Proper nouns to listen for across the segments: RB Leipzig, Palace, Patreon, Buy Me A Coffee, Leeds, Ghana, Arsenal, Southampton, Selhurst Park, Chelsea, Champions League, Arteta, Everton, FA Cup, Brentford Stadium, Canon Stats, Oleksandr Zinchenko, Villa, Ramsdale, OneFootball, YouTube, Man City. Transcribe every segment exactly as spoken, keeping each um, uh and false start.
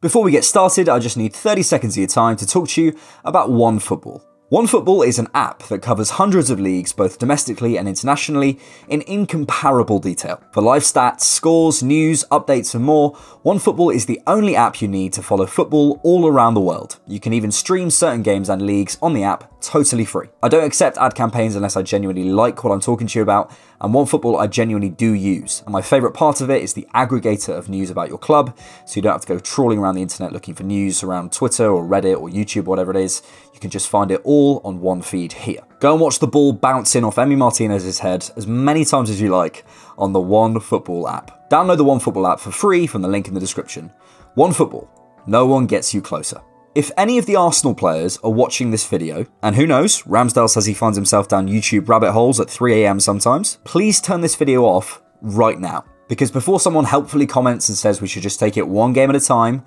Before we get started, I just need thirty seconds of your time to talk to you about OneFootball. OneFootball is an app that covers hundreds of leagues both domestically and internationally in incomparable detail. For live stats, scores, news, updates and more, OneFootball is the only app you need to follow football all around the world. You can even stream certain games and leagues on the app totally free. I don't accept ad campaigns unless I genuinely like what I'm talking to you about, and OneFootball I genuinely do use. And my favourite part of it is the aggregator of news about your club, so you don't have to go trawling around the internet looking for news around Twitter or Reddit or YouTube or whatever it is. You can just find it all on one feed here. Go and watch the ball bounce in off Emi Martinez's head as many times as you like on the OneFootball app. Download the OneFootball app for free from the link in the description. OneFootball, no one gets you closer. If any of the Arsenal players are watching this video, and who knows, Ramsdale says he finds himself down YouTube rabbit holes at three A M sometimes, please turn this video off right now. Because before someone helpfully comments and says we should just take it one game at a time,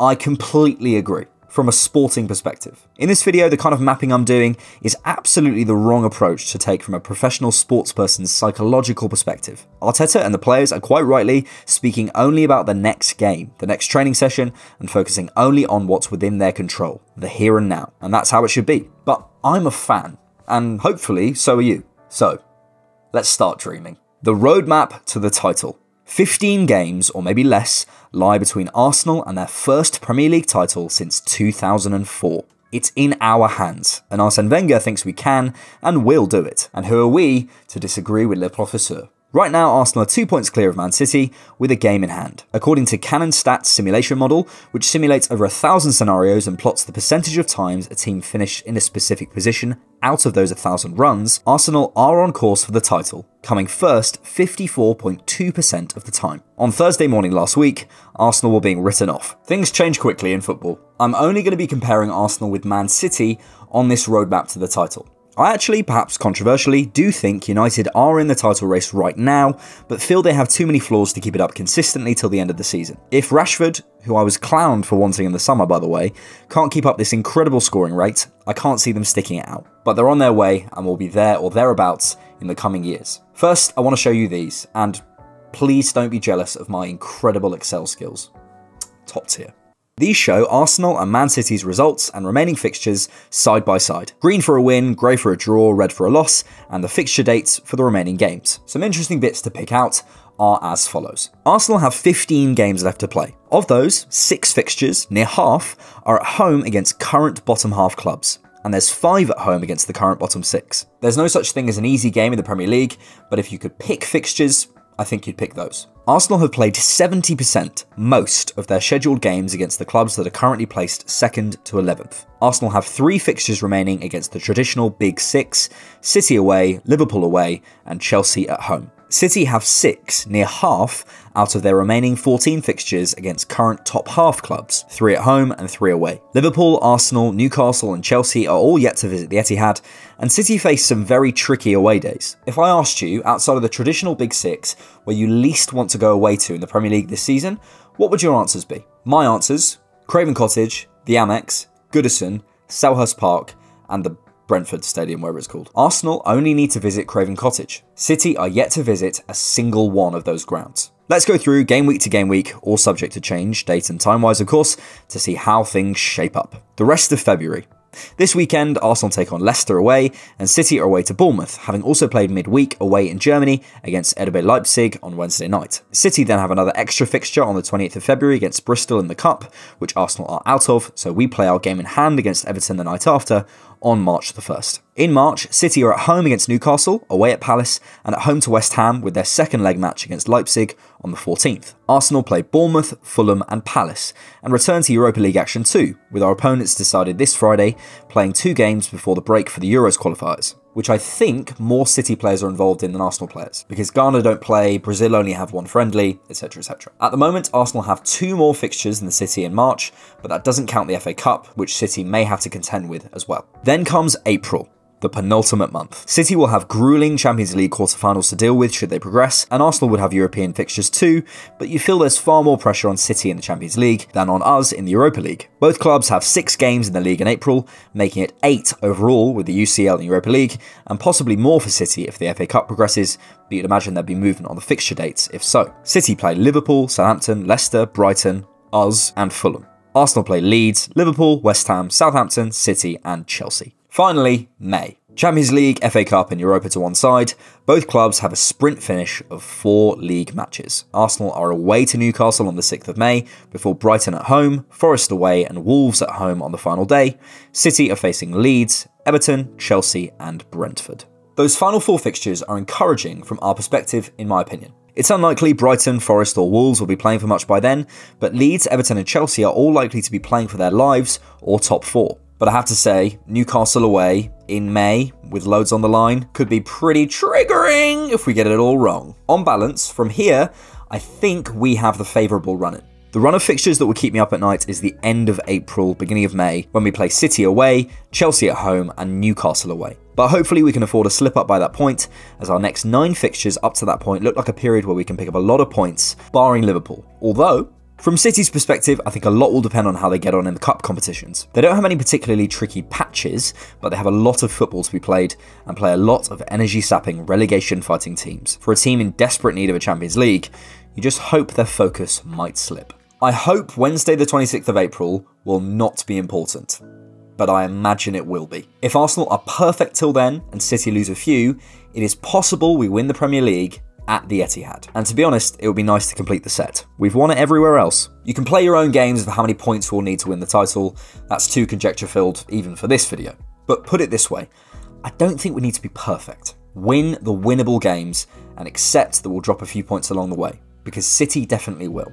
I completely agree. From a sporting perspective. In this video, the kind of mapping I'm doing is absolutely the wrong approach to take from a professional sports person's psychological perspective. Arteta and the players are quite rightly speaking only about the next game, the next training session, and focusing only on what's within their control, the here and now. And that's how it should be. But I'm a fan, and hopefully so are you. So, let's start dreaming. The roadmap to the title. fifteen games, or maybe less, lie between Arsenal and their first Premier League title since two thousand four. It's in our hands, and Arsene Wenger thinks we can and will do it. And who are we to disagree with Le Professeur? Right now, Arsenal are two points clear of Man City with a game in hand. According to Canon Stats simulation model, which simulates over a thousand scenarios and plots the percentage of times a team finished in a specific position out of those a thousand runs, Arsenal are on course for the title, coming first fifty-four point two percent of the time. On Thursday morning last week, Arsenal were being written off. Things change quickly in football. I'm only going to be comparing Arsenal with Man City on this roadmap to the title. I actually, perhaps controversially, do think United are in the title race right now, but feel they have too many flaws to keep it up consistently till the end of the season. If Rashford, who I was clowned for wanting in the summer by the way, can't keep up this incredible scoring rate, I can't see them sticking it out. But they're on their way and will be there or thereabouts in the coming years. First, I want to show you these, and please don't be jealous of my incredible Excel skills. Top tier. These show Arsenal and Man City's results and remaining fixtures side by side. Green for a win, grey for a draw, red for a loss, and the fixture dates for the remaining games. Some interesting bits to pick out are as follows. Arsenal have fifteen games left to play. Of those, six fixtures, near half, are at home against current bottom half clubs. And there's five at home against the current bottom six. There's no such thing as an easy game in the Premier League, but if you could pick fixtures, I think you'd pick those. Arsenal have played seventy percent, most, of their scheduled games against the clubs that are currently placed second to eleventh. Arsenal have three fixtures remaining against the traditional Big Six, City away, Liverpool away, and Chelsea at home. City have six, near half, out of their remaining fourteen fixtures against current top half clubs, three at home and three away. Liverpool, Arsenal, Newcastle and Chelsea are all yet to visit the Etihad, and City face some very tricky away days. If I asked you, outside of the traditional Big Six, where you least want to go away to in the Premier League this season, what would your answers be? My answers, Craven Cottage, the Amex, Goodison, Selhurst Park and the Brentford Stadium, wherever it's called. Arsenal only need to visit Craven Cottage. City are yet to visit a single one of those grounds. Let's go through game week to game week, all subject to change, date and time-wise of course, to see how things shape up. The rest of February. This weekend, Arsenal take on Leicester away, and City are away to Bournemouth, having also played midweek away in Germany against R B Leipzig on Wednesday night. City then have another extra fixture on the twentieth of February against Bristol in the Cup, which Arsenal are out of, so we play our game in hand against Everton the night after on March the first. In March, City are at home against Newcastle, away at Palace, and at home to West Ham with their second leg match against Leipzig on the fourteenth. Arsenal play Bournemouth, Fulham and Palace, and return to Europa League action too, with our opponents decided this Friday, playing two games before the break for the Euros qualifiers, which I think more City players are involved in than Arsenal players, because Ghana don't play, Brazil only have one friendly, etc, et cetera. At the moment, Arsenal have two more fixtures than the City in March, but that doesn't count the F A Cup, which City may have to contend with as well. Then comes April, the penultimate month. City will have grueling Champions League quarterfinals to deal with should they progress, and Arsenal would have European fixtures too, but you feel there's far more pressure on City in the Champions League than on us in the Europa League. Both clubs have six games in the league in April, making it eight overall with the U C L and Europa League, and possibly more for City if the F A Cup progresses, but you'd imagine there'd be movement on the fixture dates if so. City play Liverpool, Southampton, Leicester, Brighton, us, and Fulham. Arsenal play Leeds, Liverpool, West Ham, Southampton, City, and Chelsea. Finally, May. Champions League, F A Cup and Europa to one side, both clubs have a sprint finish of four league matches. Arsenal are away to Newcastle on the sixth of May, before Brighton at home, Forest away and Wolves at home on the final day. City are facing Leeds, Everton, Chelsea and Brentford. Those final four fixtures are encouraging from our perspective, in my opinion. It's unlikely Brighton, Forest or Wolves will be playing for much by then, but Leeds, Everton and Chelsea are all likely to be playing for their lives or top four. But I have to say, Newcastle away in May, with loads on the line, could be pretty triggering if we get it all wrong. On balance, from here, I think we have the favourable run-in. The run of fixtures that will keep me up at night is the end of April, beginning of May, when we play City away, Chelsea at home and Newcastle away. But hopefully we can afford a slip up by that point, as our next nine fixtures up to that point look like a period where we can pick up a lot of points, barring Liverpool. Although, from City's perspective, I think a lot will depend on how they get on in the cup competitions. They don't have any particularly tricky patches, but they have a lot of football to be played and play a lot of energy-sapping, relegation-fighting teams. For a team in desperate need of a Champions League, you just hope their focus might slip. I hope Wednesday the twenty-sixth of April will not be important, but I imagine it will be. If Arsenal are perfect till then and City lose a few, it is possible we win the Premier League at the Etihad. And to be honest, it would be nice to complete the set. We've won it everywhere else. You can play your own games of how many points we'll need to win the title. That's too conjecture-filled, even for this video. But put it this way, I don't think we need to be perfect. Win the winnable games and accept that we'll drop a few points along the way, because City definitely will.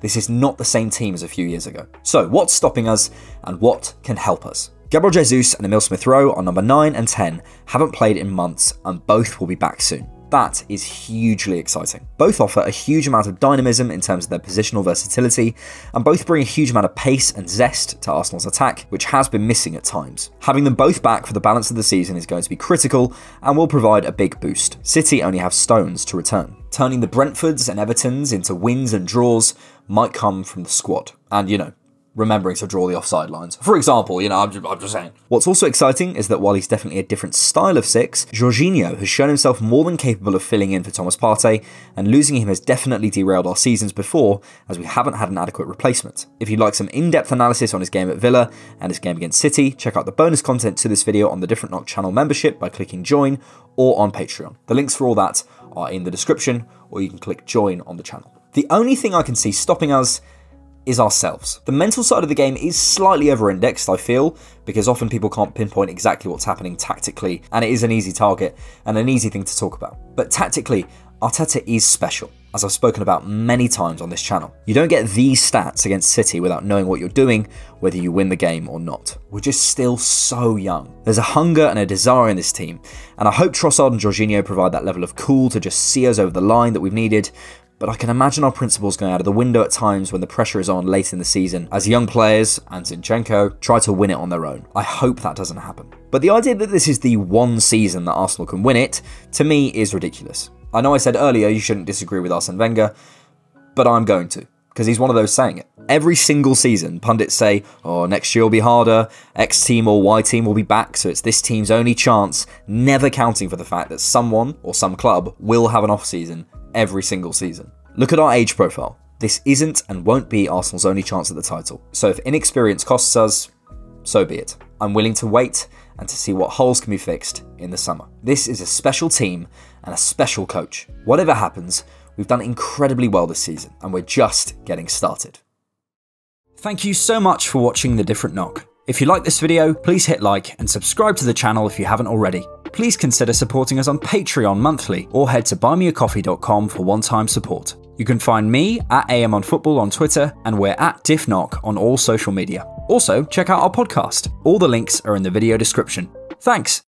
This is not the same team as a few years ago. So what's stopping us and what can help us? Gabriel Jesus and Emile Smith-Rowe are number nine and ten, haven't played in months, and both will be back soon. That is hugely exciting. Both offer a huge amount of dynamism in terms of their positional versatility, and both bring a huge amount of pace and zest to Arsenal's attack, which has been missing at times. Having them both back for the balance of the season is going to be critical and will provide a big boost. City only have Stones to return. Turning the Brentfords and Evertons into wins and draws might come from the squad. And, you know, remembering to draw the offside lines. For example, you know, I'm just, I'm just saying. What's also exciting is that while he's definitely a different style of six, Jorginho has shown himself more than capable of filling in for Thomas Partey, and losing him has definitely derailed our seasons before, as we haven't had an adequate replacement. If you'd like some in-depth analysis on his game at Villa and his game against City, check out the bonus content to this video on the Different Knock channel membership by clicking join, or on Patreon. The links for all that are in the description, or you can click join on the channel. The only thing I can see stopping us is ourselves. The mental side of the game is slightly over-indexed, I feel, because often people can't pinpoint exactly what's happening tactically, and it is an easy target and an easy thing to talk about. But tactically, Arteta is special, as I've spoken about many times on this channel. You don't get these stats against City without knowing what you're doing, whether you win the game or not. We're just still so young. There's a hunger and a desire in this team, and I hope Trossard and Jorginho provide that level of cool to just see us over the line that we've needed, but I can imagine our principles going out of the window at times when the pressure is on late in the season, as young players, and Zinchenko, try to win it on their own. I hope that doesn't happen. But the idea that this is the one season that Arsenal can win it, to me, is ridiculous. I know I said earlier you shouldn't disagree with Arsene Wenger, but I'm going to, because he's one of those saying it. Every single season, pundits say, oh, next year will be harder, X team or Y team will be back, so it's this team's only chance, never counting for the fact that someone, or some club, will have an off-season every single season. Look at our age profile. This isn't and won't be Arsenal's only chance at the title. So if inexperience costs us, so be it. I'm willing to wait and to see what holes can be fixed in the summer. This is a special team and a special coach. Whatever happens, we've done incredibly well this season and we're just getting started. Thank you so much for watching The Different Knock. If you like this video, please hit like and subscribe to the channel if you haven't already. Please consider supporting us on Patreon monthly or head to buy me a coffee dot com for one-time support. You can find me at A M on football on Twitter, and we're at DiffKnock on all social media. Also, check out our podcast. All the links are in the video description. Thanks,